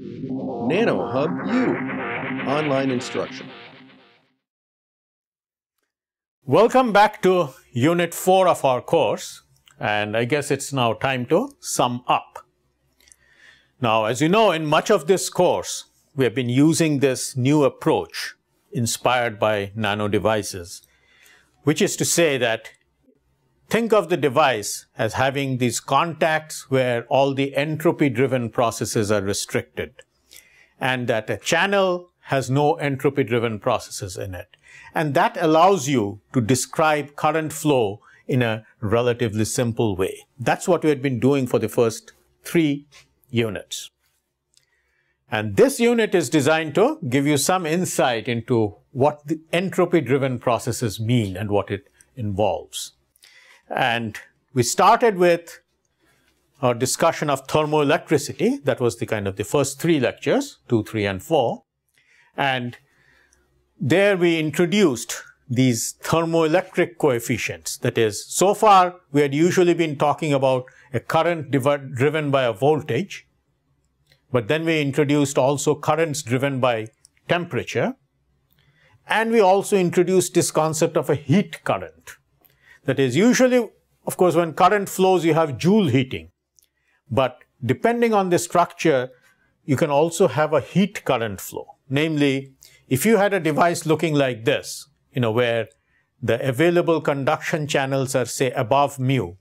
NanoHub U, online instruction. Welcome back to Unit 4 of our course, and I guess it's now time to sum up. Now, as you know, in much of this course, we have been using this new approach inspired by nano devices, which is to say that think of the device as having these contacts where all the entropy-driven processes are restricted, and that a channel has no entropy-driven processes in it. And that allows you to describe current flow in a relatively simple way. That's what we had been doing for the first 3 units. And this unit is designed to give you some insight into what the entropy-driven processes mean and what it involves. And we started with our discussion of thermoelectricity. That was the first 3 lectures, 2, 3, and 4. And there we introduced these thermoelectric coefficients. That is, so far we had usually been talking about a current driven by a voltage, but then we introduced also currents driven by temperature, and we also introduced this concept of a heat current. That is, usually, of course, when current flows, you have Joule heating. But depending on the structure, you can also have a heat current flow. Namely, if you had a device looking like this, where the available conduction channels are, say, above mu,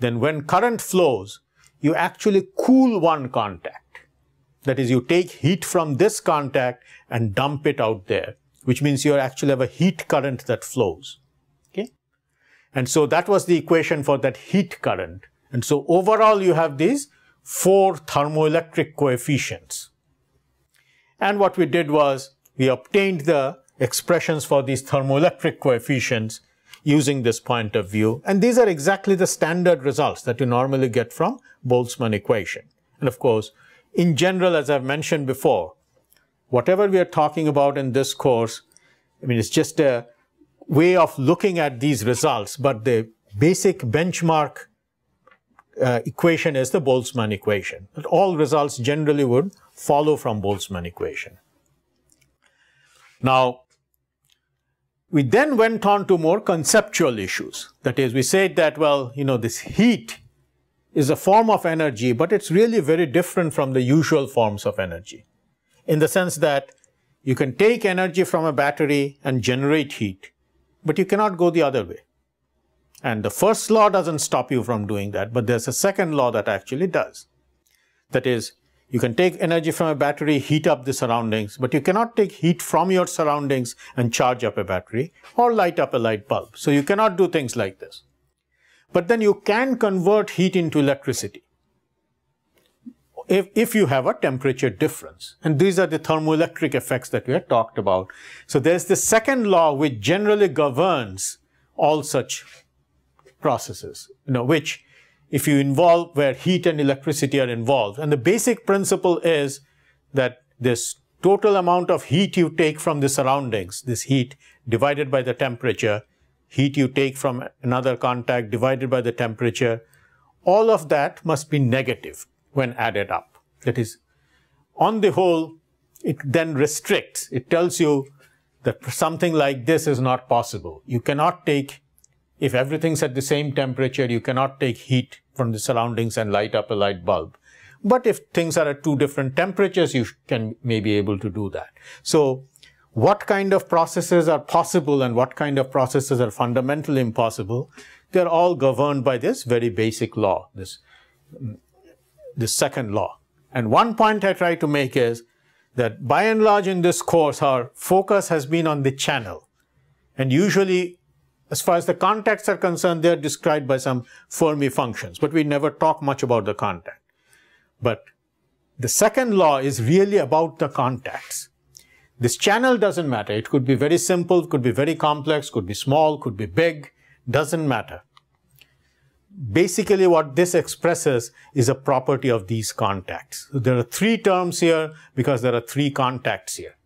then when current flows, you actually cool one contact. That is, you take heat from this contact and dump it out there, which means you actually have a heat current that flows. And so that was the equation for that heat current. And so overall you have these 4 thermoelectric coefficients. And what we did was we obtained the expressions for these thermoelectric coefficients using this point of view. And these are exactly the standard results that you normally get from Boltzmann equation. And of course, in general, as I've mentioned before, whatever we are talking about in this course, it's just a way of looking at these results, but the basic benchmark equation is the Boltzmann equation. But all results generally would follow from Boltzmann equation. Now, we then went on to more conceptual issues. That is, we said that, well, this heat is a form of energy, but it's really very different from the usual forms of energy, in the sense that you can take energy from a battery and generate heat, but you cannot go the other way. And the first law doesn't stop you from doing that, but there's a second law that actually does. That is, you can take energy from a battery, heat up the surroundings, but you cannot take heat from your surroundings and charge up a battery or light up a light bulb. So you cannot do things like this. But then you can convert heat into electricity if you have a temperature difference. And these are the thermoelectric effects that we had talked about. So there's the second law which generally governs all such processes, which if you involve where heat and electricity are involved. And the basic principle is that this total amount of heat you take from the surroundings, this heat divided by the temperature, heat you take from another contact divided by the temperature, all of that must be negative when added up. That is, on the whole, it then restricts. It tells you that something like this is not possible. You cannot take, if everything's at the same temperature, you cannot take heat from the surroundings and light up a light bulb. But if things are at 2 different temperatures, you can maybe able to do that. So what kind of processes are possible and what kind of processes are fundamentally impossible? They're all governed by this very basic law, the second law. And one point I try to make is that by and large in this course our focus has been on the channel, and usually as far as the contacts are concerned they are described by some Fermi functions, but we never talk much about the contact. But the second law is really about the contacts. This channel doesn't matter. It could be very simple, could be very complex, could be small, could be big, doesn't matter. Basically, what this expresses is a property of these contacts. So there are 3 terms here because there are 3 contacts here.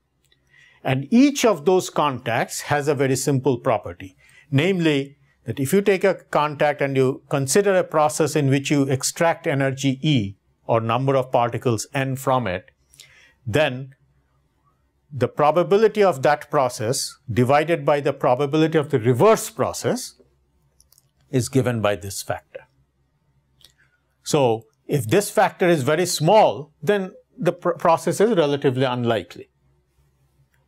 And each of those contacts has a very simple property. Namely, that if you take a contact and you consider a process in which you extract energy E or number of particles N from it, then the probability of that process divided by the probability of the reverse process is given by this factor. So if this factor is very small, then the process is relatively unlikely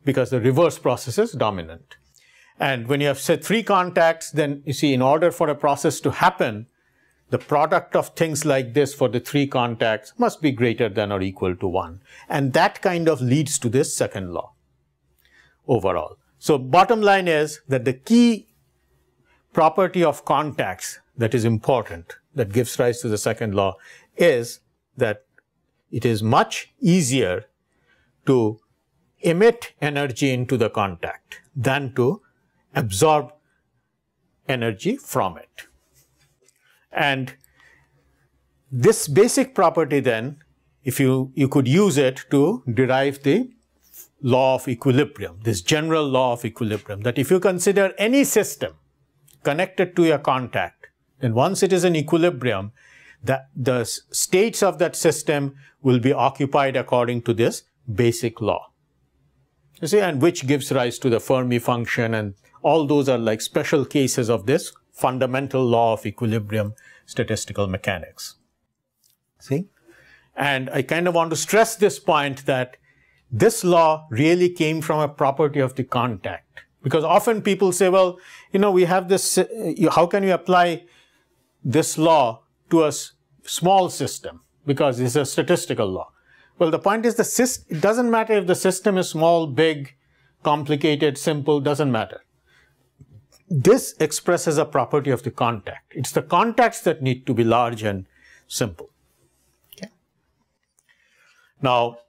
because the reverse process is dominant. And when you have, say, 3 contacts, then you see in order for a process to happen, the product of things like this for the 3 contacts must be greater than or equal to 1. And that kind of leads to this second law overall. So bottom line is that the key property of contacts that is important, that gives rise to the second law, is that it is much easier to emit energy into the contact than to absorb energy from it. And this basic property then, if you could use it to derive the law of equilibrium, this general law of equilibrium, that if you consider any system connected to your contact, and once it is in equilibrium, the states of that system will be occupied according to this basic law. You see, and which gives rise to the Fermi function, and all those are like special cases of this fundamental law of equilibrium statistical mechanics. See? And I kind of want to stress this point that this law really came from a property of the contact. Because often people say, well, you know, we have this, how can you apply this law to a small system? Because it's a statistical law. Well, the point is, it doesn't matter if the system is small, big, complicated, simple, doesn't matter. This expresses a property of the contact. It's the contacts that need to be large and simple. Okay. Now,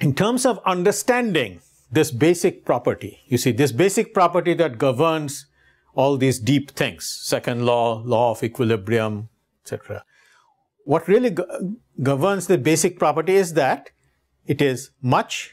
in terms of understanding this basic property, you see, this basic property that governs all these deep things, second law, law of equilibrium, etc. What really governs the basic property is that it is much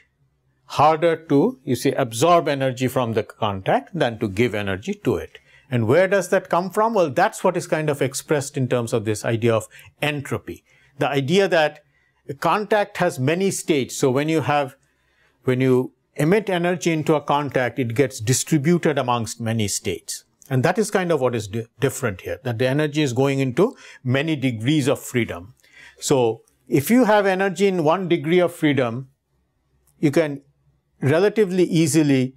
harder to, you see, absorb energy from the contact than to give energy to it. And where does that come from? Well, that's what is kind of expressed in terms of this idea of entropy. The idea that a contact has many states. So when you emit energy into a contact, it gets distributed amongst many states. And that is kind of what is different here, that the energy is going into many degrees of freedom. So if you have energy in 1 degree of freedom, you can relatively easily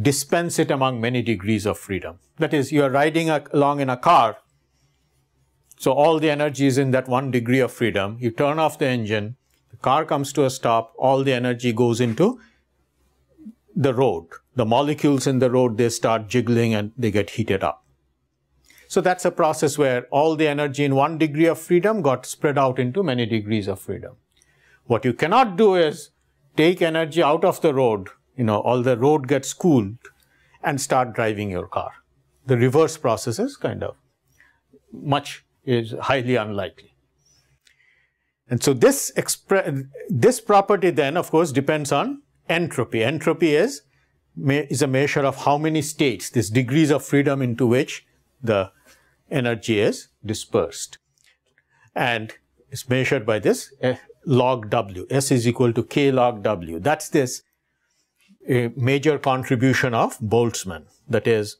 dispense it among many degrees of freedom. That is, you are riding along in a car, so all the energy is in that 1 degree of freedom. You turn off the engine, the car comes to a stop, all the energy goes into the road. The molecules in the road, they start jiggling and they get heated up. So that's a process where all the energy in 1 degree of freedom got spread out into many degrees of freedom. What you cannot do is take energy out of the road, you know, all the road gets cooled, and start driving your car. The reverse process is kind of highly unlikely. And so this property then, of course, depends on entropy. Entropy is a measure of how many states, these degrees of freedom into which the energy is dispersed. And it's measured by this log W. S is equal to K log W. That's this major contribution of Boltzmann. That is,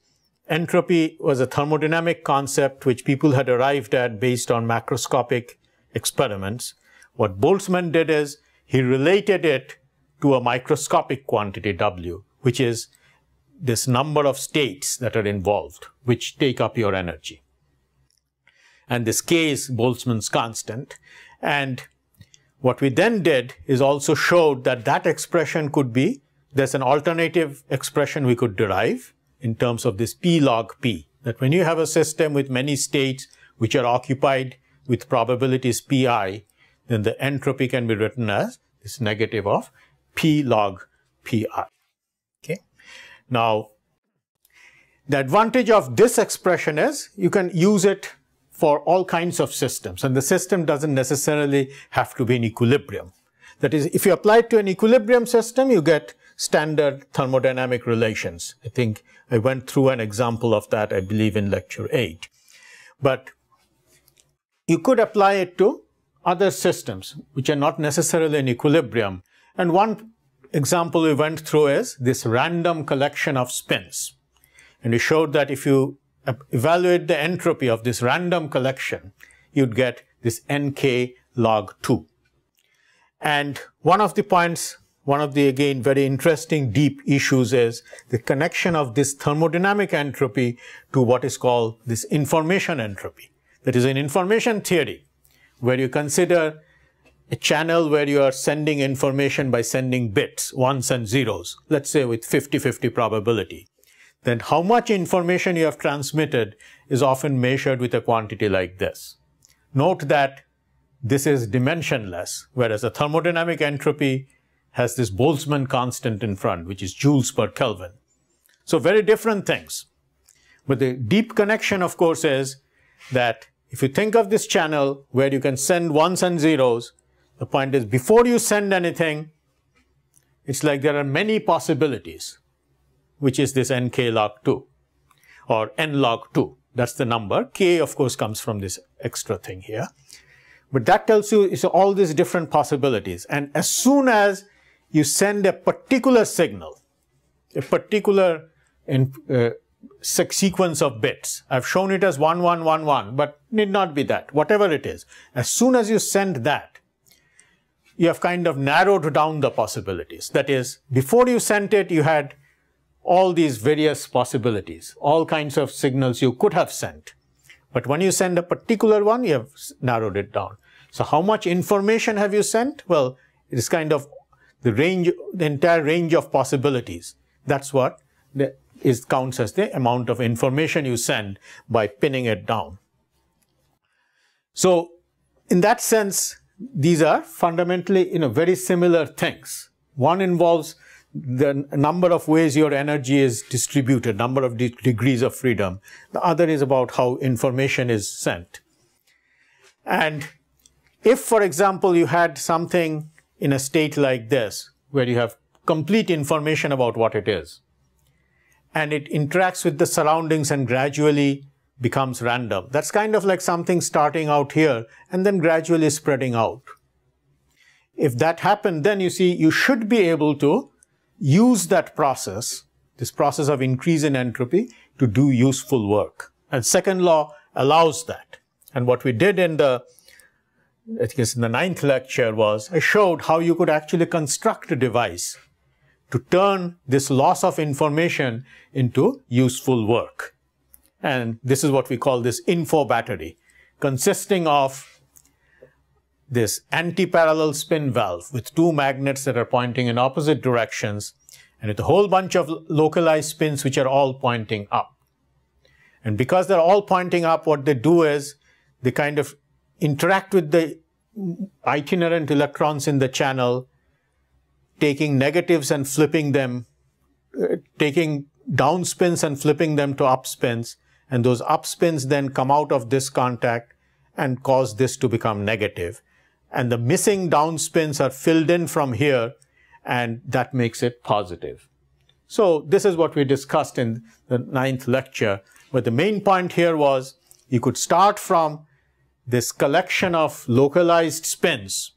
entropy was a thermodynamic concept which people had arrived at based on macroscopic experiments. What Boltzmann did is he related it to a microscopic quantity W, which is this number of states that are involved, which take up your energy. And this K is Boltzmann's constant. And what we then did is also showed that that expression could be, there's an alternative expression we could derive in terms of this P log P, that when you have a system with many states which are occupied with probabilities Pi, then the entropy can be written as this negative of P log Pi. Okay. Now, the advantage of this expression is you can use it for all kinds of systems, and the system doesn't necessarily have to be in equilibrium. That is, if you apply it to an equilibrium system, you get standard thermodynamic relations. I think I went through an example of that, I believe, in lecture 8. But you could apply it to other systems which are not necessarily in equilibrium, And one example we went through is this random collection of spins. And we showed that if you evaluate the entropy of this random collection, you'd get this nk log 2. And one of the points, one of the again very interesting deep issues is the connection of this thermodynamic entropy to what is called this information entropy. That is in information theory, where you consider a channel where you are sending information by sending bits, ones and zeros, let's say with 50-50 probability. Then how much information you have transmitted is often measured with a quantity like this. Note that this is dimensionless, whereas the thermodynamic entropy has this Boltzmann constant in front, which is joules per Kelvin. So very different things. But the deep connection, of course, is that if you think of this channel where you can send ones and zeros, the point is before you send anything, it's like there are many possibilities, which is this nk log 2 or n log 2. That's the number. K, of course, comes from this extra thing here. But that tells you it's all these different possibilities. And as soon as you send a particular signal, a particular sequence of bits, I've shown it as 1111, but need not be that, whatever it is. As soon as you send that, you have kind of narrowed down the possibilities. That is, before you sent it, you had all these various possibilities, all kinds of signals you could have sent. But when you send a particular one, you have narrowed it down. So how much information have you sent? Well, it is kind of the range, the entire range of possibilities. That's what counts as the amount of information you send by pinning it down. So in that sense, these are fundamentally, very similar things. One involves the number of ways your energy is distributed, number of degrees of freedom. The other is about how information is sent. And if, for example, you had something in a state like this, where you have complete information about what it is, and it interacts with the surroundings and gradually becomes random. That's kind of like something starting out here and then gradually spreading out. If that happened, then you see you should be able to use that process, this process of increase in entropy, to do useful work. And second law allows that. And what we did in the, I think it's in the 9th lecture, was I showed how you could actually construct a device to turn this loss of information into useful work. And this is what we call this info battery, consisting of this anti-parallel spin valve with two magnets that are pointing in opposite directions, and with a whole bunch of localized spins which are all pointing up. And because they're all pointing up, what they do is they kind of interact with the itinerant electrons in the channel, taking negatives and flipping them, taking down spins and flipping them to up spins, and those up spins then come out of this contact and cause this to become negative. And the missing down spins are filled in from here, and that makes it positive. So this is what we discussed in the 9th lecture. But the main point here was you could start from this collection of localized spins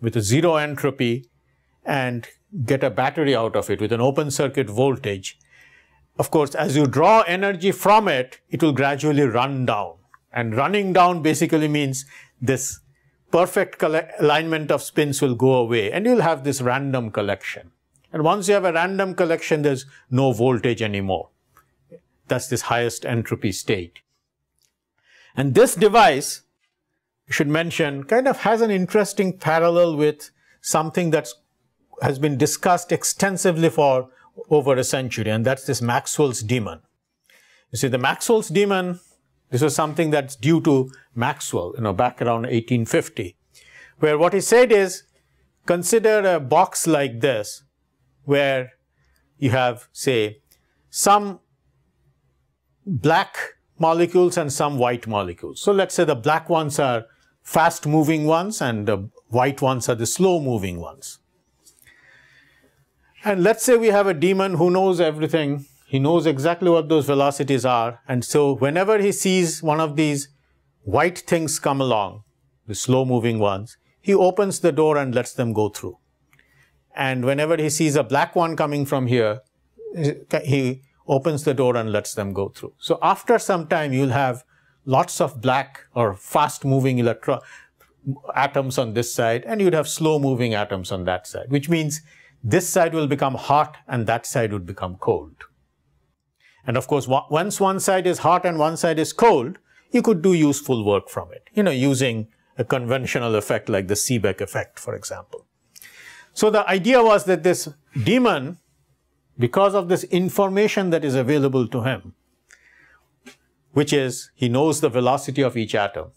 with a zero entropy and get a battery out of it with an open circuit voltage. Of course, as you draw energy from it, it will gradually run down. And running down basically means this perfect alignment of spins will go away, and you'll have this random collection. And once you have a random collection, there's no voltage anymore. That's this highest entropy state. And this device, I should mention, kind of has an interesting parallel with something that has been discussed extensively for over a century, and that's this Maxwell's demon. You see, the Maxwell's demon, this was something that's due to Maxwell, back around 1850, where what he said is, consider a box like this, where you have, say, some black molecules and some white molecules. So let's say the black ones are fast-moving ones and the white ones are the slow-moving ones. And let's say we have a demon who knows everything. He knows exactly what those velocities are, and so whenever he sees one of these white things come along, the slow moving ones, he opens the door and lets them go through. and whenever he sees a black one coming from here, he opens the door and lets them go through. So after some time you will have lots of black or fast moving electron atoms on this side, and you would have slow moving atoms on that side, which means this side will become hot and that side would become cold. And of course, once one side is hot and one side is cold, you could do useful work from it, you know, using a conventional effect like the Seebeck effect, for example. So the idea was that this demon, because of this information that is available to him, which is he knows the velocity of each atom,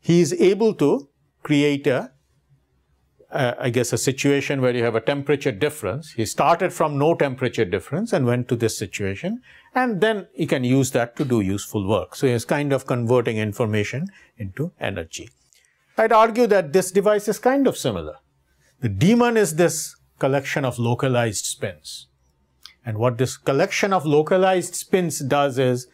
he is able to create a I guess a situation where you have a temperature difference. He started from no temperature difference and went to this situation, and then he can use that to do useful work. So he is kind of converting information into energy. I'd argue that this device is kind of similar. The demon is this collection of localized spins, and what this collection of localized spins does is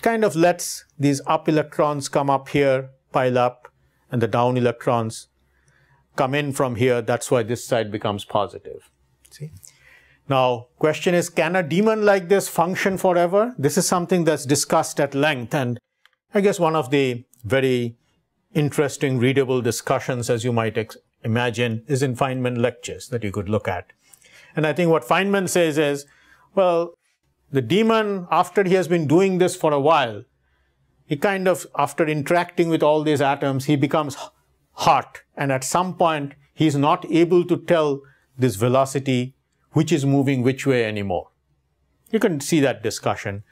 kind of lets these up electrons come up here, pile up, and the down electrons come in from here. That's why this side becomes positive. See? Now, question is, can a demon like this function forever? This is something that's discussed at length, and I guess one of the very interesting readable discussions, as you might imagine, is in Feynman lectures that you could look at. And I think what Feynman says is, well, the demon, after he has been doing this for a while, he kind of, after interacting with all these atoms, he becomes hot, and at some point he is not able to tell this velocity which is moving which way anymore. You can see that discussion.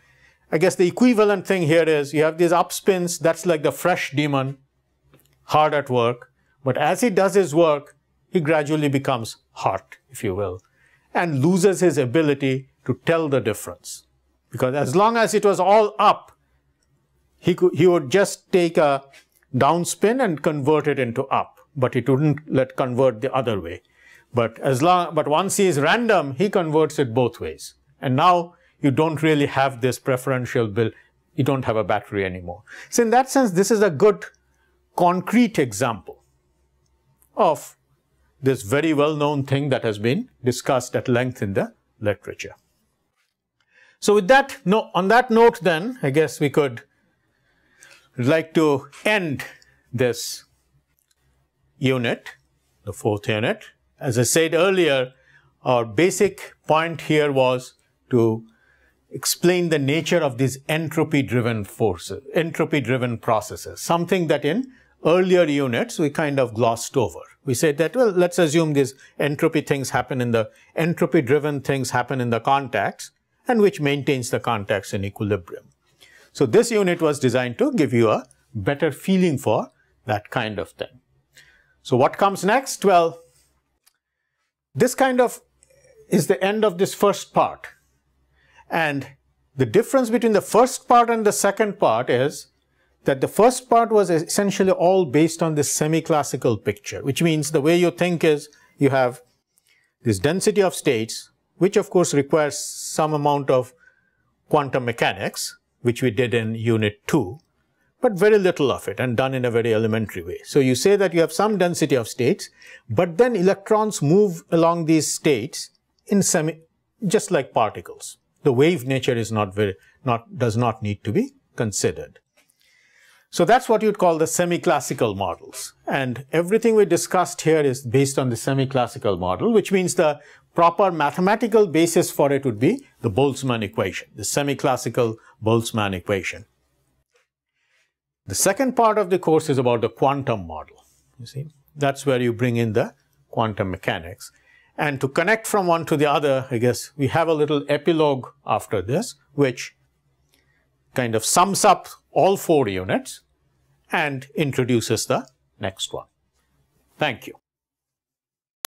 I guess the equivalent thing here is you have these up spins, that's like the fresh demon, hard at work, but as he does his work, he gradually becomes hot, if you will, and loses his ability to tell the difference. Because as long as it was all up, he would just take a down spin and convert it into up, but it wouldn't let convert the other way. But once he is random, he converts it both ways. And now you don't really have this preferential bill, you don't have a battery anymore. So in that sense, this is a good concrete example of this very well-known thing that has been discussed at length in the literature. So with that, on that note then, I guess we could like to end this unit, the fourth unit. As I said earlier, our basic point here was to explain the nature of these entropy-driven forces, entropy-driven processes, something that in earlier units we kind of glossed over. We said that, well, let's assume these entropy-driven things happen in the contacts, and which maintains the contacts in equilibrium. So this unit was designed to give you a better feeling for that kind of thing. So what comes next? Well, this kind of is the end of this first part. And the difference between the first part and the second part is that the first part was essentially all based on this semi-classical picture, which means the way you think is you have this density of states, which of course requires some amount of quantum mechanics, which we did in unit 2, but very little of it and done in a very elementary way. So you say that you have some density of states, but then electrons move along these states in just like particles. The wave nature is does not need to be considered. So that's what you'd call the semi-classical models. And everything we discussed here is based on the semi-classical model, which means the proper mathematical basis for it would be the Boltzmann equation, the semi-classical Boltzmann equation. The second part of the course is about the quantum model. You see, that's where you bring in the quantum mechanics. And to connect from one to the other, I guess we have a little epilogue after this, which kind of sums up all four units and introduces the next one. Thank you.